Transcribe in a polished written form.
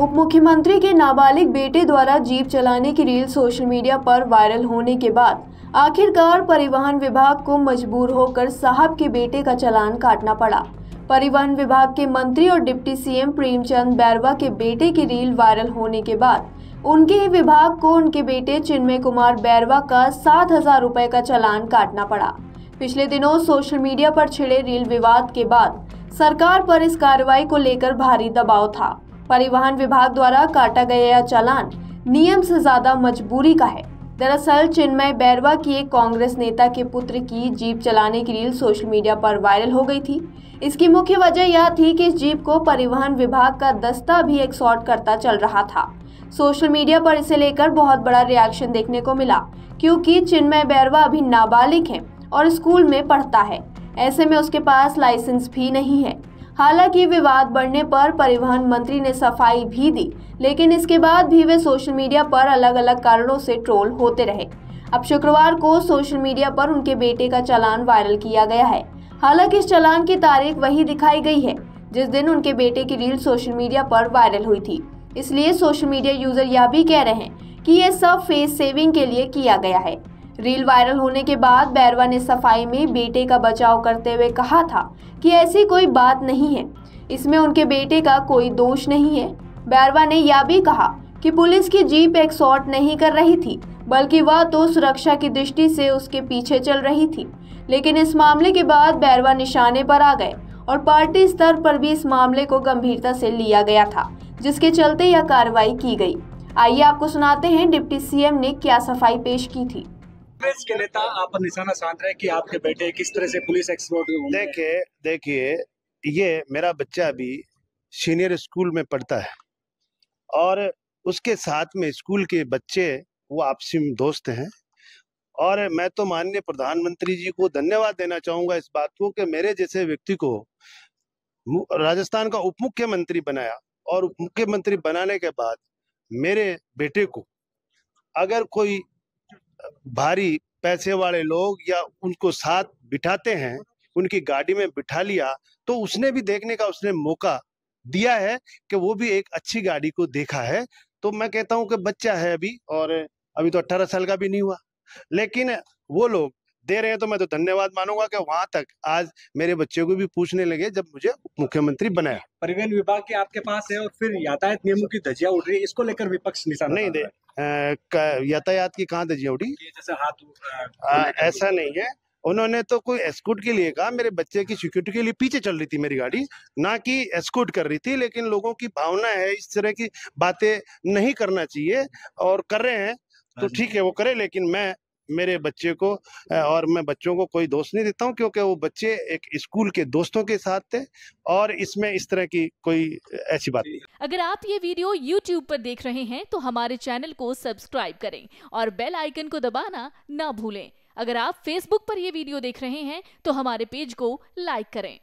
उप मुख्यमंत्री के नाबालिग बेटे द्वारा जीप चलाने की रील सोशल मीडिया पर वायरल होने के बाद आखिरकार परिवहन विभाग को मजबूर होकर साहब के बेटे का चालान काटना पड़ा। परिवहन विभाग के मंत्री और डिप्टी सीएम प्रेम चंद बैरवा के बेटे की रील वायरल होने के बाद उनके ही विभाग को उनके बेटे चिन्मय कुमार बैरवा का 7,000 रुपये का चालान काटना पड़ा। पिछले दिनों सोशल मीडिया पर छिड़े रील विवाद के बाद सरकार पर इस कार्रवाई को लेकर भारी दबाव था। परिवहन विभाग द्वारा काटा गया यह चालान नियम से ज्यादा मजबूरी का है। दरअसल चिन्मय बैरवा की एक कांग्रेस नेता के पुत्र की जीप चलाने की रील सोशल मीडिया पर वायरल हो गई थी। इसकी मुख्य वजह यह थी कि इस जीप को परिवहन विभाग का दस्ता भी एक्सॉर्ट करता चल रहा था। सोशल मीडिया पर इसे लेकर बहुत बड़ा रिएक्शन देखने को मिला, क्योंकि चिन्मय बैरवा अभी नाबालिग है और स्कूल में पढ़ता है, ऐसे में उसके पास लाइसेंस भी नहीं है। हालांकि विवाद बढ़ने पर परिवहन मंत्री ने सफाई भी दी, लेकिन इसके बाद भी वे सोशल मीडिया पर अलग अलग कारणों से ट्रोल होते रहे। अब शुक्रवार को सोशल मीडिया पर उनके बेटे का चालान वायरल किया गया है। हालांकि इस चालान की तारीख वही दिखाई गई है जिस दिन उनके बेटे की रील सोशल मीडिया पर वायरल हुई थी, इसलिए सोशल मीडिया यूजर यह भी कह रहे हैं कि यह सब फेस सेविंग के लिए किया गया है। रील वायरल होने के बाद बैरवा ने सफाई में बेटे का बचाव करते हुए कहा था कि ऐसी कोई बात नहीं है, इसमें उनके बेटे का कोई दोष नहीं है। बैरवा ने यह भी कहा कि पुलिस की जीप एक्सॉर्ट नहीं कर रही थी, बल्कि वह तो सुरक्षा की दृष्टि से उसके पीछे चल रही थी। लेकिन इस मामले के बाद बैरवा निशाने पर आ गए और पार्टी स्तर पर भी इस मामले को गंभीरता से लिया गया था, जिसके चलते यह कार्रवाई की गई। आइए आपको सुनाते हैं डिप्टी सीएम ने क्या सफाई पेश की थी। कांग्रेस के नेता आप पर निशाना साध रहे कि आपके बेटे किस तरह से पुलिस एक्सपोर्ट में होंगे। देखिए ये मेरा बच्चा अभी सीनियर स्कूल में पढ़ता है और उसके साथ में स्कूल के बच्चे वो आपसी में दोस्त हैं। और मैं तो माननीय प्रधानमंत्री जी को धन्यवाद देना चाहूँगा इस बात को कि मेरे जैसे व्यक्ति को राजस्थान का उप मुख्यमंत्री बनाया, और उप मुख्यमंत्री बनाने के बाद मेरे बेटे को अगर कोई भारी पैसे वाले लोग या उनको साथ बिठाते हैं, उनकी गाड़ी में बिठा लिया, तो उसने भी देखने का उसने मौका दिया है कि वो भी एक अच्छी गाड़ी को देखा है। तो मैं कहता हूं कि बच्चा है अभी, और अभी तो 18 साल का भी नहीं हुआ, लेकिन वो लोग दे रहे हैं तो मैं तो धन्यवाद मानूंगा कि वहां तक आज मेरे बच्चे को भी पूछने लगे जब मुझे मुख्यमंत्री बनाया। परिवहन विभाग के आपके पास है और फिर यातायात नियमों की धज्जियां उड़ रही है, इसको लेकर विपक्ष निशाना नहीं दे। यातायात की कहाँ धज्जियां उड़ी? जैसे हाथ ऐसा नहीं है, उन्होंने तो कोई एस्कॉर्ट के लिए कहा, मेरे बच्चे की सिक्योरिटी के लिए पीछे चल रही थी मेरी गाड़ी, ना कि एस्कॉर्ट कर रही थी। लेकिन लोगों की भावना है, इस तरह की बातें नहीं करना चाहिए, और कर रहे हैं तो ठीक है वो करे, लेकिन मैं मेरे बच्चे को और मैं बच्चों को कोई दोष नहीं देता हूं, क्योंकि वो बच्चे एक स्कूल के दोस्तों के साथ थे और इसमें इस तरह की कोई ऐसी बात नहीं। अगर आप ये वीडियो YouTube पर देख रहे हैं तो हमारे चैनल को सब्सक्राइब करें और बेल आइकन को दबाना ना भूलें। अगर आप Facebook पर ये वीडियो देख रहे हैं तो हमारे पेज को लाइक करें।